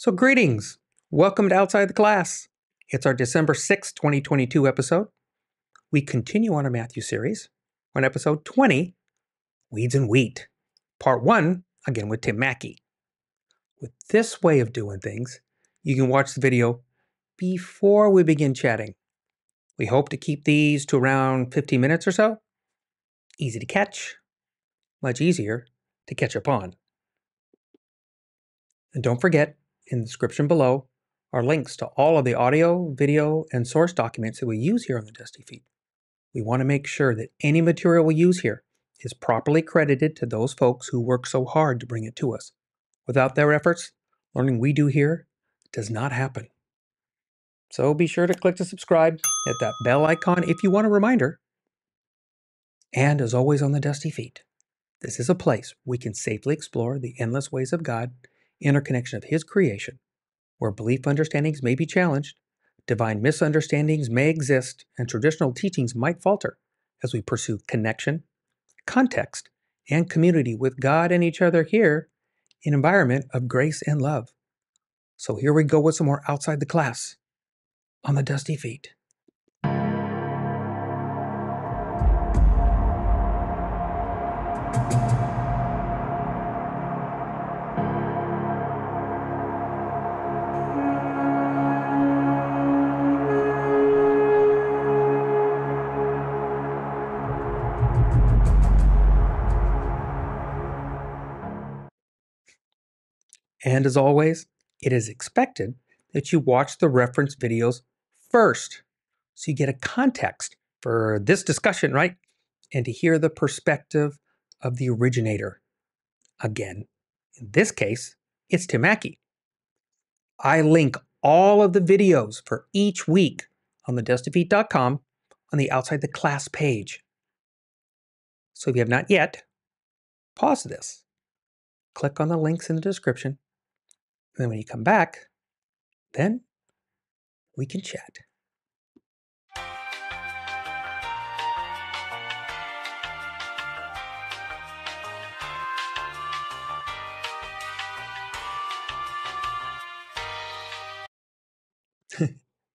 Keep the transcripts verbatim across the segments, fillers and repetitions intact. So greetings. Welcome to Outside the Class. It's our December sixth, twenty twenty-two episode. We continue on our Matthew series. We're on episode twenty, Weeds and Wheat, part one, again with Tim Mackie. With this way of doing things, you can watch the video before we begin chatting. We hope to keep these to around fifteen minutes or so. Easy to catch, much easier to catch up on. And don't forget, in the description below are links to all of the audio, video, and source documents that we use here on the Dusty Feet. We want to make sure that any material we use here is properly credited to those folks who work so hard to bring it to us. Without their efforts, learning we do here does not happen. So be sure to click to subscribe, hit that bell icon if you want a reminder. And as always on the Dusty Feet, this is a place we can safely explore the endless ways of God, interconnection of His creation, where belief understandings may be challenged, divine misunderstandings may exist, and traditional teachings might falter as we pursue connection, context, and community with God and each other here in an environment of grace and love. So here we go with some more Outside the Class on the Dusty Feet. And as always, it is expected that you watch the reference videos first, so you get a context for this discussion, right? And to hear the perspective of the originator. Again, in this case, it's Tim Mackie. I link all of the videos for each week on the dusty feet dot com on the Outside the Class page. So if you have not yet, pause this. Click on the links in the description. And then when you come back, then we can chat.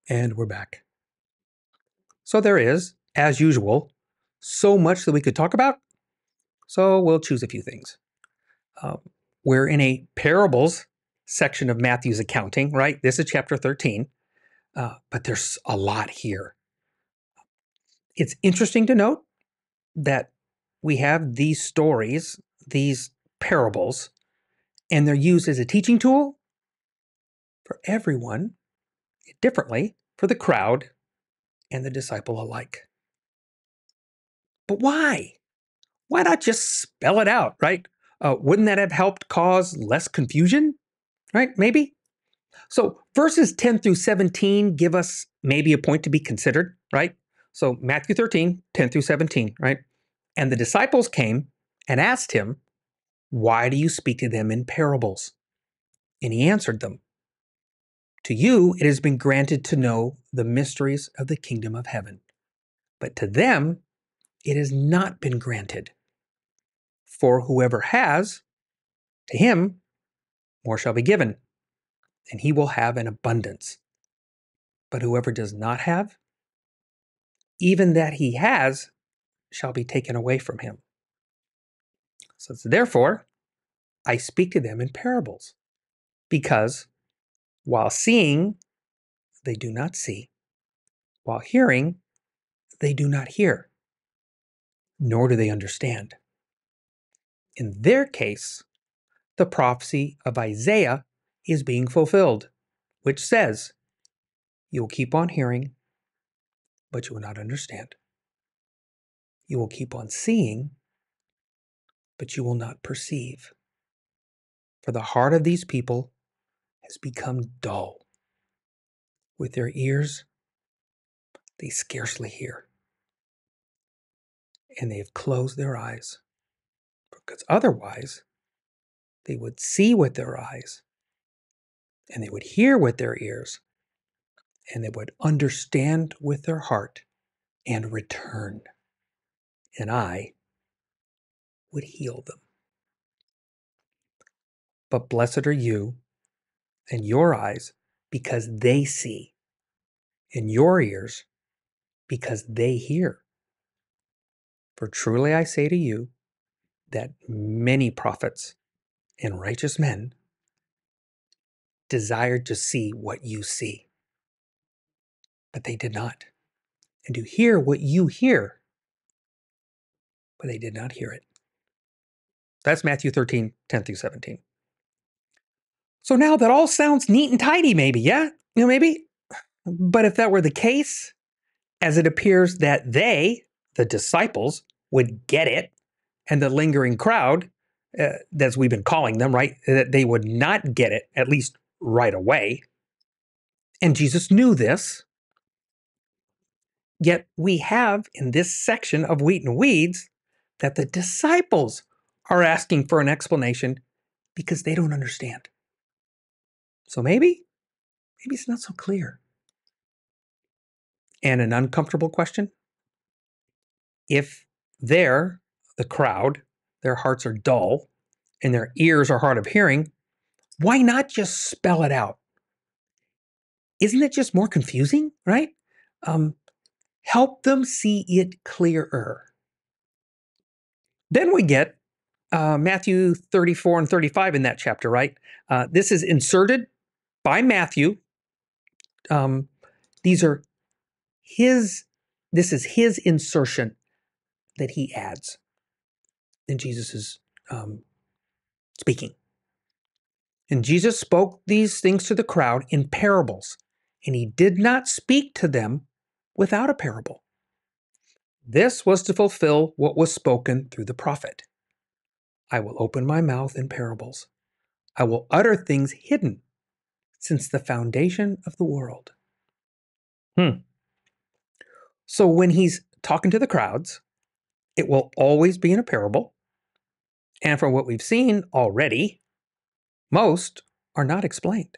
And we're back. So there is, as usual, so much that we could talk about. So we'll choose a few things. Uh, we're in a parables section of Matthew's accounting, right? This is chapter thirteen, uh, but there's a lot here. It's interesting to note that we have these stories, these parables, and they're used as a teaching tool for everyone, differently for the crowd and the disciple alike. But why? Why not just spell it out, right? Uh, wouldn't that have helped cause less confusion? Right, maybe? So verses ten through seventeen give us maybe a point to be considered, right? So Matthew thirteen, ten through seventeen, right? And the disciples came and asked him, why do you speak to them in parables? And he answered them, to you it has been granted to know the mysteries of the kingdom of heaven, but to them it has not been granted. For whoever has, to him more shall be given, and he will have an abundance. But whoever does not have, even that he has shall be taken away from him. So therefore, I speak to them in parables, because while seeing, they do not see. While hearing, they do not hear, nor do they understand. In their case, the prophecy of Isaiah is being fulfilled, which says, you will keep on hearing, but you will not understand. You will keep on seeing, but you will not perceive. For the heart of these people has become dull. With their ears, they scarcely hear. And they have closed their eyes, because otherwise, they would see with their eyes, and they would hear with their ears, and they would understand with their heart and return, and I would heal them. But blessed are you and your eyes because they see, and your ears because they hear. For truly I say to you that many prophets and righteous men desired to see what you see, but they did not, and to hear what you hear, but they did not hear it. That's Matthew thirteen, ten through seventeen. So now that all sounds neat and tidy, maybe, yeah? You know, maybe. But if that were the case, as it appears that they, the disciples, would get it, and the lingering crowd, uh, as we've been calling them, right, that they would not get it, at least right away. And Jesus knew this. Yet we have in this section of Wheat and Weeds that the disciples are asking for an explanation because they don't understand. So maybe, maybe it's not so clear. And an uncomfortable question? If they're, the crowd, their hearts are dull and their ears are hard of hearing, why not just spell it out? Isn't it just more confusing, right? Um, help them see it clearer. Then we get Uh, Matthew thirty-four and thirty-five in that chapter, right? Uh, this is inserted by Matthew. Um, these are his, this is his insertion that he adds. And Jesus is um, speaking. And Jesus spoke these things to the crowd in parables, and he did not speak to them without a parable. This was to fulfill what was spoken through the prophet. I will open my mouth in parables. I will utter things hidden since the foundation of the world. Hmm. So when he's talking to the crowds, it will always be in a parable. And from what we've seen already, most are not explained.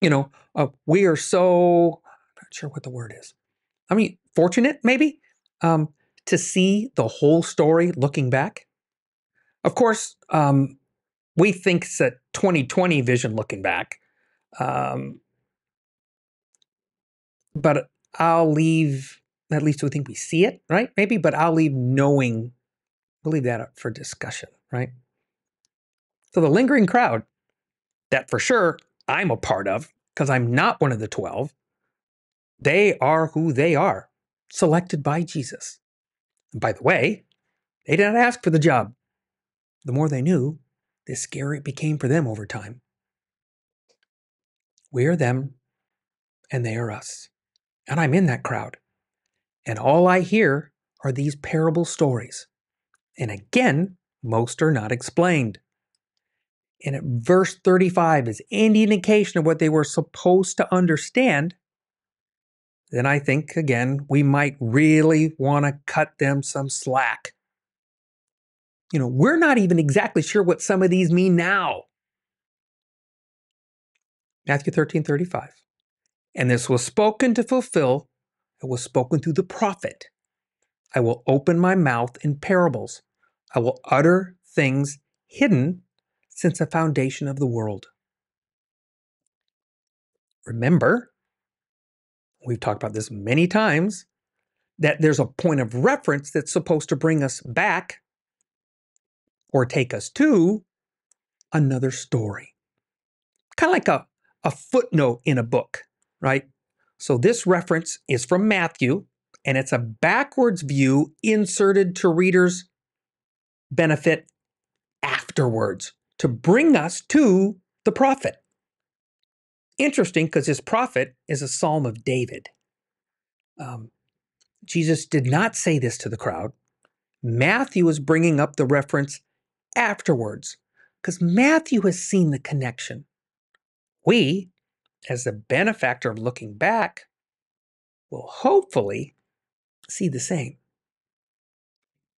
You know, uh, we are so, I'm not sure what the word is. I mean, fortunate maybe, um, to see the whole story looking back. Of course, um, we think it's a twenty twenty vision looking back, um, but I'll leave, at least we think we see it, right? Maybe, but I'll leave knowing, we'll leave that up for discussion, right? So the lingering crowd, that for sure I'm a part of, because I'm not one of the twelve, they are who they are, selected by Jesus. And by the way, they did not ask for the job. The more they knew, the scarier it became for them over time. We are them, and they are us. And I'm in that crowd. And all I hear are these parable stories. And again, most are not explained. And at verse thirty-five is any indication of what they were supposed to understand, then I think, again, we might really want to cut them some slack. You know, we're not even exactly sure what some of these mean now. Matthew thirteen, thirty-five. And this was spoken to fulfill, it was spoken through the prophet. I will open my mouth in parables. I will utter things hidden since the foundation of the world. Remember, we've talked about this many times, that there's a point of reference that's supposed to bring us back or take us to another story. Kind of like a, a footnote in a book, right? So this reference is from Matthew, and it's a backwards view inserted to readers' benefit afterwards to bring us to the prophet. Interesting, because this prophet is a Psalm of David. Um, Jesus did not say this to the crowd. Matthew is bringing up the reference afterwards, because Matthew has seen the connection. We, as the benefactor of looking back, will hopefully see the same.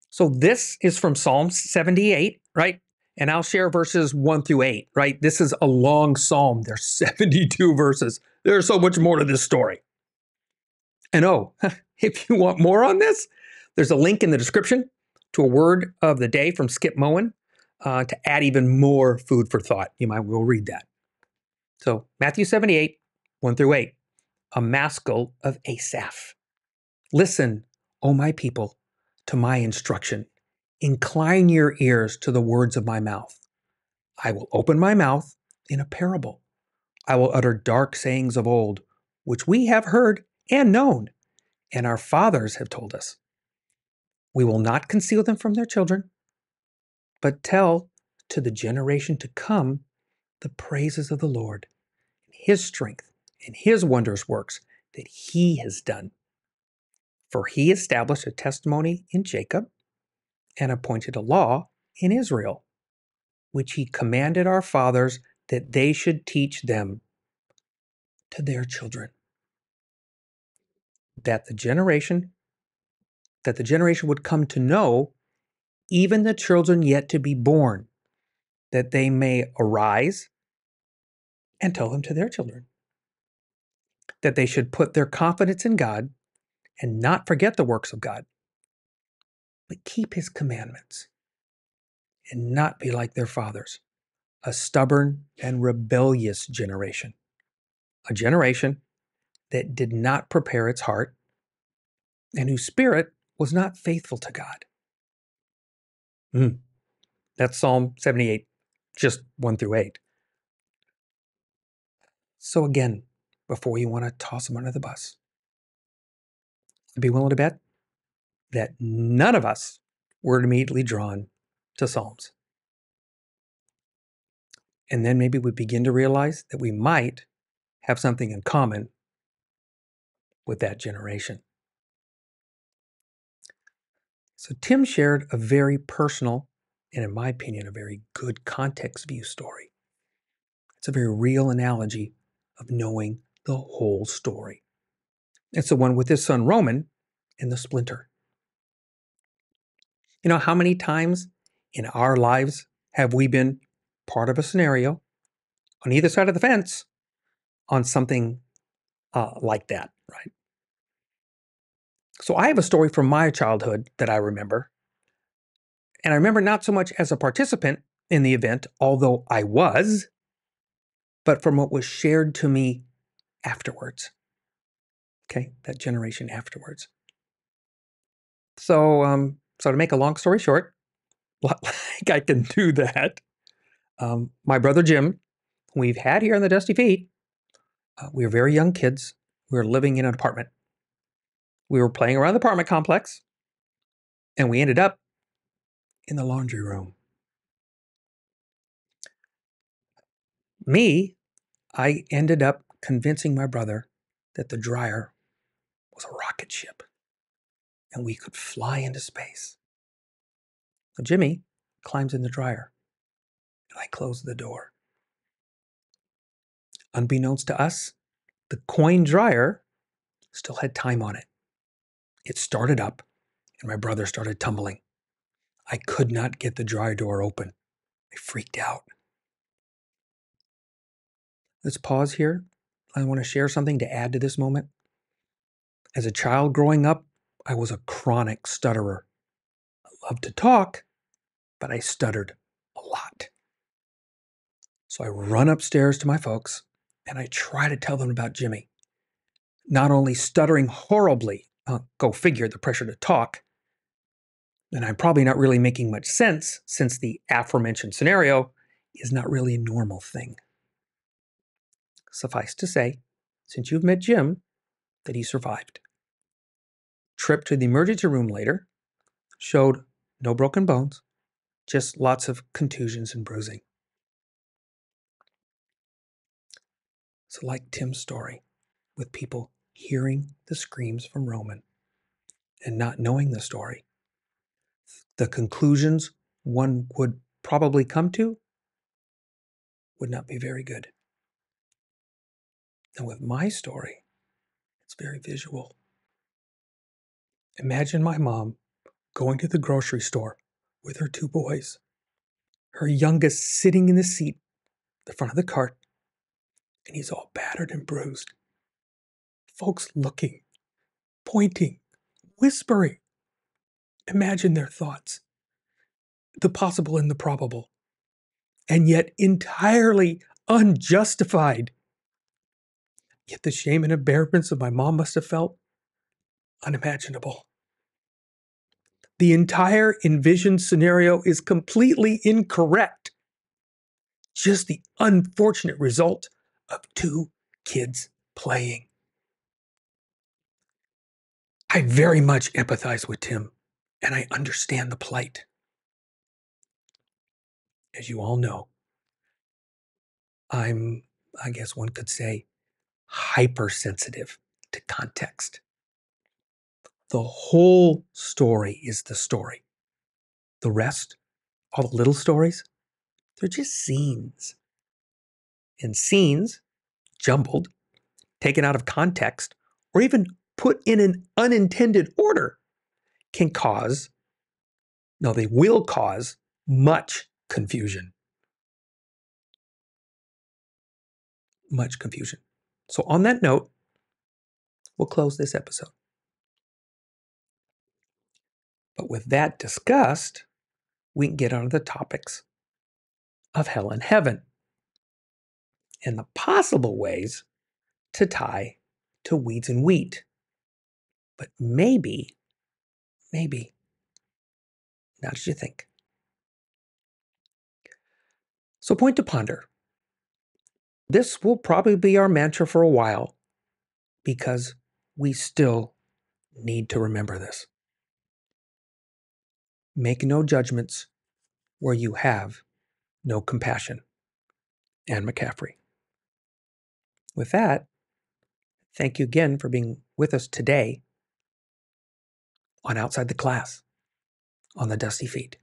So this is from Psalm seventy-eight, right? And I'll share verses one through eight, right? This is a long psalm. There's seventy-two verses. There's so much more to this story. And oh, if you want more on this, there's a link in the description to a word of the day from Skip Moen. Uh, to add even more food for thought. You might well read that. So Matthew seventy-eight, one through eight, a maskil of Asaph. Listen, O my people, to my instruction. Incline your ears to the words of my mouth. I will open my mouth in a parable. I will utter dark sayings of old, which we have heard and known, and our fathers have told us. We will not conceal them from their children, but tell to the generation to come the praises of the Lord, and his strength, and his wondrous works that he has done. For he established a testimony in Jacob, and appointed a law in Israel, which he commanded our fathers that they should teach them to their children, that the generation that the generation would come to know, even the children yet to be born, that they may arise and tell them to their children, that they should put their confidence in God and not forget the works of God, but keep his commandments and not be like their fathers, a stubborn and rebellious generation, a generation that did not prepare its heart and whose spirit was not faithful to God. Mm. That's Psalm seventy-eight, just one through eight. So again, before you want to toss them under the bus, I'd be willing to bet that none of us were immediately drawn to Psalms. And then maybe we begin to realize that we might have something in common with that generation. So Tim shared a very personal, and in my opinion, a very good context view story. It's a very real analogy of knowing the whole story. It's the one with his son Roman and the splinter. You know, how many times in our lives have we been part of a scenario on either side of the fence on something uh, like that, right? So I have a story from my childhood that I remember. And I remember not so much as a participant in the event, although I was, but from what was shared to me afterwards. Okay, that generation afterwards. So, um, so to make a long story short, like I can do that, um, my brother Jim, we've had here on the Dusty Feet, uh, we were very young kids. We were living in an apartment. We were playing around the apartment complex, and we ended up in the laundry room. Me, I ended up convincing my brother that the dryer was a rocket ship and we could fly into space. So Jimmy climbs in the dryer and I close the door. Unbeknownst to us, the coin dryer still had time on it. It started up and my brother started tumbling. I could not get the dryer door open. I freaked out. Let's pause here. I want to share something to add to this moment. As a child growing up, I was a chronic stutterer. I loved to talk, but I stuttered a lot. So I run upstairs to my folks and I try to tell them about Jimmy. Not only stuttering horribly, uh, go figure the pressure to talk, and I'm probably not really making much sense since the aforementioned scenario is not really a normal thing. Suffice to say, since you've met Jim, that he survived. Trip to the emergency room later showed no broken bones, just lots of contusions and bruising. So like Tim's story, with people hearing the screams from Roman and not knowing the story, the conclusions one would probably come to would not be very good. And with my story, it's very visual. Imagine my mom going to the grocery store with her two boys, her youngest sitting in the seat, the front of the cart, and he's all battered and bruised. Folks looking, pointing, whispering. Imagine their thoughts, the possible and the probable, and yet entirely unjustified. Yet the shame and embarrassment of my mom must have felt unimaginable. The entire envisioned scenario is completely incorrect. Just the unfortunate result of two kids playing. I very much empathize with Tim, and I understand the plight. As you all know, I'm, I guess one could say, hypersensitive to context. The whole story is the story. The rest, all the little stories, they're just scenes. And scenes, jumbled, taken out of context, or even put in an unintended order, can cause, no, they will cause much confusion. Much confusion. So on that note, we'll close this episode. But with that discussed, we can get onto the topics of hell and heaven and the possible ways to tie to weeds and wheat. But maybe, maybe, not as you think. So point to ponder. This will probably be our mantra for a while because we still need to remember this. Make no judgments where you have no compassion. Anne McCaffrey. With that, thank you again for being with us today on Outside the Class on the Dusty Feet.